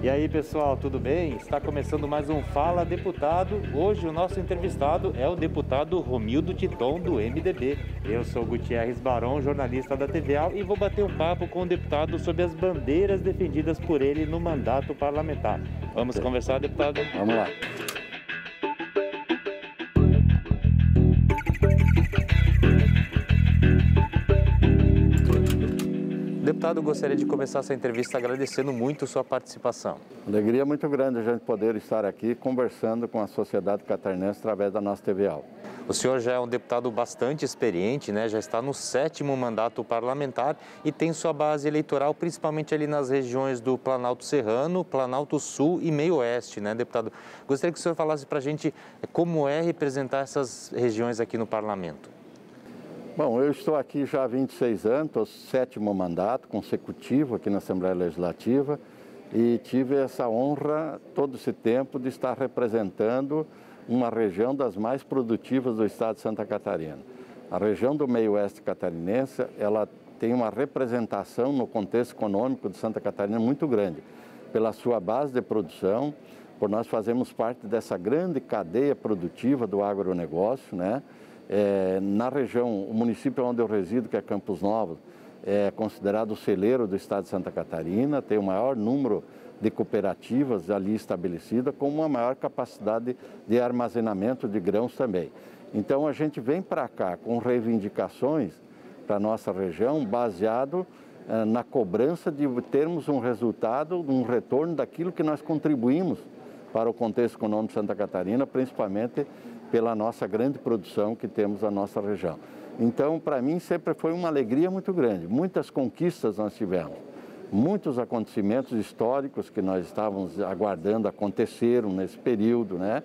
E aí, pessoal, tudo bem? Está começando mais um Fala Deputado. Hoje o nosso entrevistado é o deputado Romildo Titon, do MDB. Eu sou Gutierrez Barão, jornalista da TVA, e vou bater um papo com o deputado sobre as bandeiras defendidas por ele no mandato parlamentar. Vamos conversar, deputado? Vamos lá. Deputado, gostaria de começar essa entrevista agradecendo muito sua participação. Alegria muito grande a gente poder estar aqui conversando com a sociedade catarinense através da nossa TVA. O senhor já é um deputado bastante experiente, né? Já está no 7º mandato parlamentar e tem sua base eleitoral principalmente ali nas regiões do Planalto Serrano, Planalto Sul e Meio Oeste, né, deputado? Gostaria que o senhor falasse para a gente como é representar essas regiões aqui no parlamento. Bom, eu estou aqui já há 26 anos, estou no 7º mandato consecutivo aqui na Assembleia Legislativa e tive essa honra todo esse tempo de estar representando uma região das mais produtivas do estado de Santa Catarina. A região do Meio Oeste Catarinense, ela tem uma representação no contexto econômico de Santa Catarina muito grande, pela sua base de produção, por nós fazermos parte dessa grande cadeia produtiva do agronegócio, né? Na região, o município onde eu resido, que é Campos Novos, é considerado o celeiro do estado de Santa Catarina, tem o maior número de cooperativas ali estabelecidas, com uma maior capacidade de armazenamento de grãos também. Então a gente vem para cá com reivindicações para a nossa região, baseado na cobrança de termos um resultado, um retorno daquilo que nós contribuímos para o contexto econômico de Santa Catarina, principalmente pela nossa grande produção que temos na nossa região. Então, para mim, sempre foi uma alegria muito grande. Muitas conquistas nós tivemos, muitos acontecimentos históricos que nós estávamos aguardando aconteceram nesse período, né?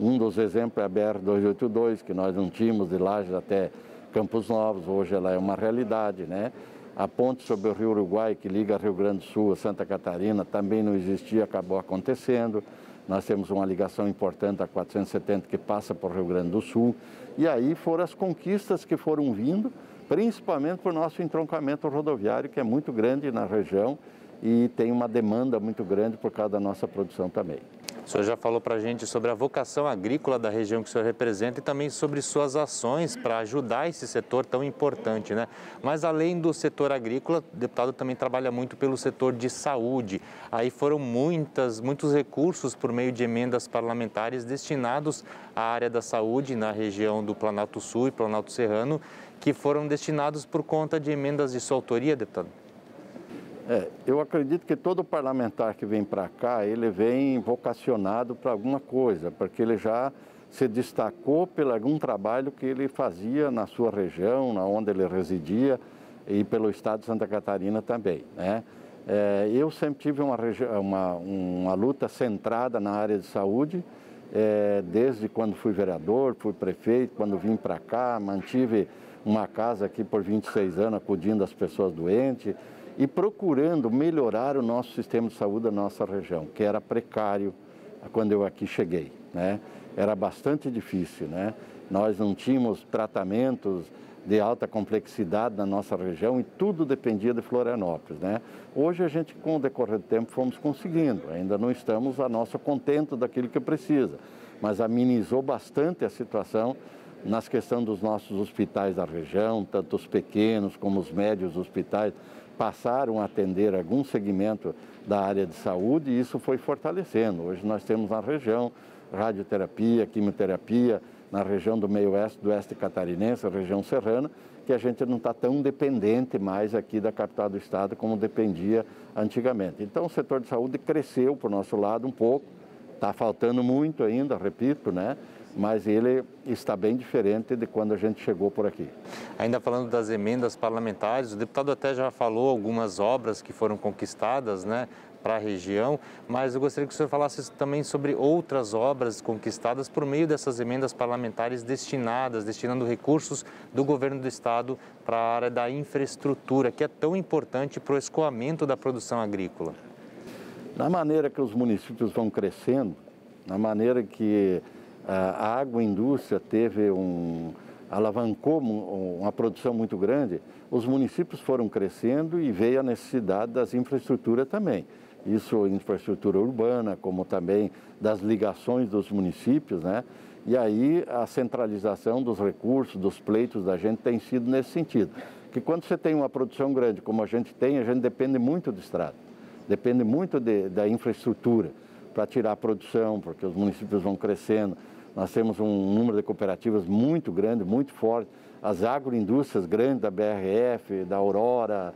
Um dos exemplos é a BR-282, que nós não tínhamos de Lages até Campos Novos, hoje ela é uma realidade, né? A ponte sobre o Rio Uruguai, que liga Rio Grande do Sul a Santa Catarina, também não existia, acabou acontecendo. Nós temos uma ligação importante a 470 que passa por Rio Grande do Sul. E aí foram as conquistas que foram vindo, principalmente por nosso entroncamento rodoviário, que é muito grande na região e tem uma demanda muito grande por causa da nossa produção também. O senhor já falou para a gente sobre a vocação agrícola da região que o senhor representa e também sobre suas ações para ajudar esse setor tão importante, né? Mas além do setor agrícola, o deputado também trabalha muito pelo setor de saúde. Aí foram muitos recursos por meio de emendas parlamentares destinados à área da saúde na região do Planalto Sul e Planalto Serrano, que foram destinados por conta de emendas de sua autoria, deputado? Eu acredito que todo parlamentar que vem para cá, ele vem vocacionado para alguma coisa, porque ele já se destacou por algum trabalho que ele fazia na sua região, na onde ele residia e pelo estado de Santa Catarina também, né? Eu sempre tive uma luta centrada na área de saúde, desde quando fui vereador, fui prefeito, quando vim para cá, mantive uma casa aqui por 26 anos acudindo as pessoas doentes, e procurando melhorar o nosso sistema de saúde da nossa região, que era precário quando eu aqui cheguei, né? Era bastante difícil, né? Nós não tínhamos tratamentos de alta complexidade na nossa região e tudo dependia de Florianópolis, né? Hoje a gente, com o decorrer do tempo, fomos conseguindo, ainda não estamos a nosso contento daquilo que precisa, mas amenizou bastante a situação nas questões dos nossos hospitais da região, tanto os pequenos como os médios hospitais, passaram a atender algum segmento da área de saúde e isso foi fortalecendo. Hoje nós temos na região radioterapia, quimioterapia, na região do meio oeste, do oeste catarinense, região serrana, que a gente não está tão dependente mais aqui da capital do estado como dependia antigamente. Então o setor de saúde cresceu para o nosso lado um pouco, está faltando muito ainda, repito, né? Mas ele está bem diferente de quando a gente chegou por aqui. Ainda falando das emendas parlamentares, o deputado até já falou algumas obras que foram conquistadas, né, para a região, mas eu gostaria que o senhor falasse também sobre outras obras conquistadas por meio dessas emendas parlamentares destinando recursos do governo do estado para a área da infraestrutura, que é tão importante para o escoamento da produção agrícola. Na maneira que os municípios vão crescendo, na maneira que a agroindústria alavancou uma produção muito grande, os municípios foram crescendo e veio a necessidade das infraestruturas também. isso infraestrutura urbana, como também das ligações dos municípios, né? E aí a centralização dos recursos, dos pleitos da gente tem sido nesse sentido. Que quando você tem uma produção grande como a gente depende muito do estrado, depende muito da infraestrutura para tirar a produção, porque os municípios vão crescendo. Nós temos um número de cooperativas muito grande, muito forte. As agroindústrias grandes da BRF, da Aurora,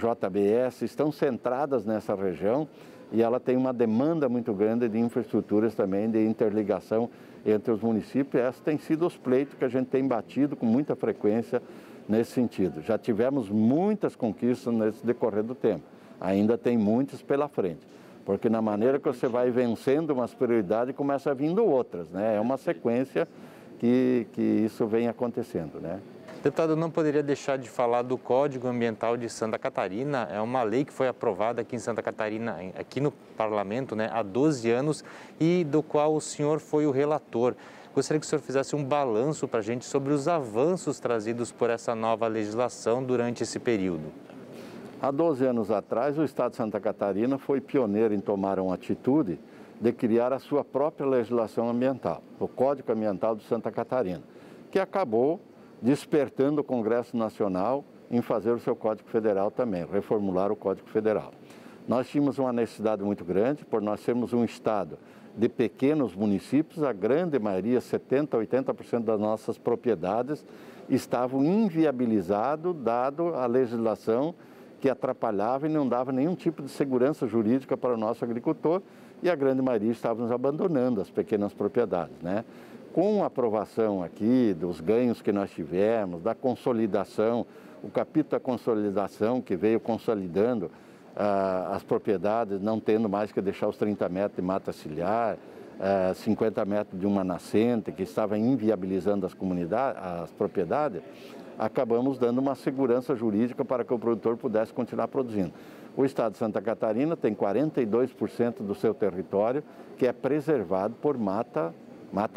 JBS, estão centradas nessa região e ela tem uma demanda muito grande de infraestruturas também, de interligação entre os municípios. Esses têm sido os pleitos que a gente tem batido com muita frequência nesse sentido. Já tivemos muitas conquistas nesse decorrer do tempo, ainda tem muitas pela frente. Porque na maneira que você vai vencendo umas prioridades, começa vindo outras, né? É uma sequência que isso vem acontecendo, né? Deputado, eu não poderia deixar de falar do Código Ambiental de Santa Catarina. É uma lei que foi aprovada aqui em Santa Catarina, aqui no Parlamento, né, há 12 anos e do qual o senhor foi o relator. Gostaria que o senhor fizesse um balanço para a gente sobre os avanços trazidos por essa nova legislação durante esse período. Há 12 anos atrás, o Estado de Santa Catarina foi pioneiro em tomar uma atitude de criar a sua própria legislação ambiental, o Código Ambiental de Santa Catarina, que acabou despertando o Congresso Nacional em fazer o seu Código Federal também, reformular o Código Federal. Nós tínhamos uma necessidade muito grande, por nós sermos um Estado de pequenos municípios, a grande maioria, 70%, 80% das nossas propriedades, estavam inviabilizadas, dado a legislação que atrapalhava e não dava nenhum tipo de segurança jurídica para o nosso agricultor e a grande maioria estava nos abandonando as pequenas propriedades, né? Com a aprovação aqui dos ganhos que nós tivemos, da consolidação, o capítulo da consolidação que veio consolidando as propriedades, não tendo mais que deixar os 30 metros de mata ciliar, 50 metros de uma nascente que estava inviabilizando as comunidades, as propriedades, acabamos dando uma segurança jurídica para que o produtor pudesse continuar produzindo. O Estado de Santa Catarina tem 42% do seu território que é preservado por mata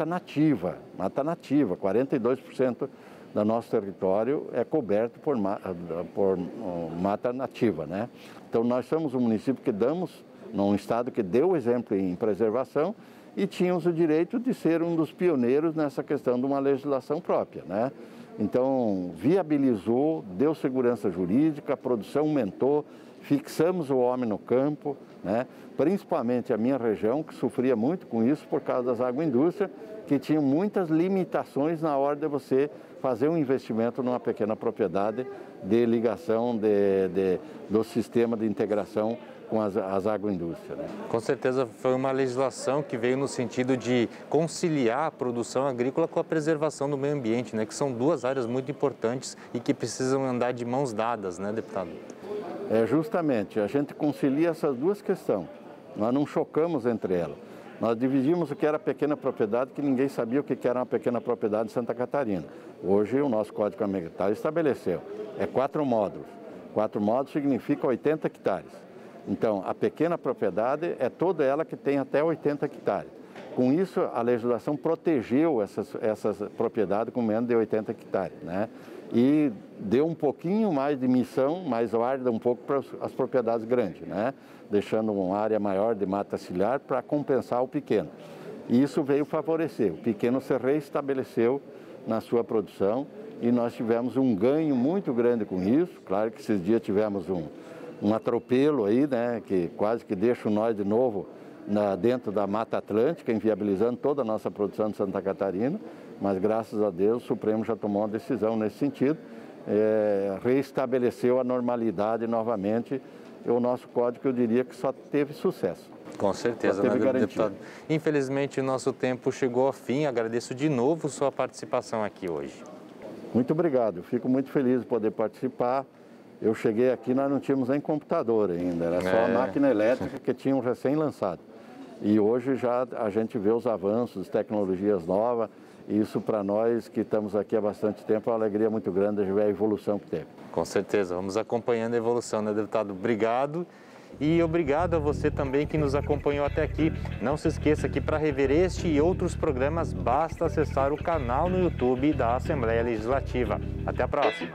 nativa, 42% do nosso território é coberto por mata nativa, né? Então nós somos um município que damos, num estado que deu exemplo em preservação e tínhamos o direito de ser um dos pioneiros nessa questão de uma legislação própria, né? Então, viabilizou, deu segurança jurídica, a produção aumentou, fixamos o homem no campo, né? Principalmente a minha região, que sofria muito com isso por causa das agroindústrias, que tinham muitas limitações na hora de você fazer um investimento numa pequena propriedade de ligação do sistema de integração com as agroindústrias, né? Com certeza foi uma legislação que veio no sentido de conciliar a produção agrícola com a preservação do meio ambiente, né? Que são duas áreas muito importantes e que precisam andar de mãos dadas, né, deputado? É justamente, a gente concilia essas duas questões, nós não chocamos entre elas. Nós dividimos o que era pequena propriedade, que ninguém sabia o que era uma pequena propriedade em Santa Catarina. Hoje o nosso Código Ambiental estabeleceu, é 4 módulos. 4 módulos significa 80 hectares. Então, a pequena propriedade é toda ela que tem até 80 hectares. Com isso, a legislação protegeu essas propriedades com menos de 80 hectares, né? E deu um pouquinho mais de missão, mais guarda um pouco para as propriedades grandes, né? Deixando uma área maior de mata ciliar para compensar o pequeno. E isso veio favorecer. O pequeno se reestabeleceu na sua produção e nós tivemos um ganho muito grande com isso. Claro que esses dias tivemos um atropelo aí, né, que quase que deixa nós de novo dentro da Mata Atlântica, inviabilizando toda a nossa produção de Santa Catarina, mas graças a Deus o Supremo já tomou uma decisão nesse sentido, reestabeleceu a normalidade novamente, e o nosso código eu diria que só teve sucesso. Com certeza, né, deputado? Infelizmente o nosso tempo chegou ao fim, agradeço de novo sua participação aqui hoje. Muito obrigado, fico muito feliz de poder participar. Eu cheguei aqui, nós não tínhamos nem computador ainda, era só a máquina elétrica que tinham recém-lançado. E hoje já a gente vê os avanços, tecnologias novas, e isso para nós que estamos aqui há bastante tempo é uma alegria muito grande de ver a evolução que teve. Com certeza, vamos acompanhando a evolução, né, deputado? Obrigado. E obrigado a você também que nos acompanhou até aqui. Não se esqueça que para rever este e outros programas, basta acessar o canal no YouTube da Assembleia Legislativa. Até a próxima.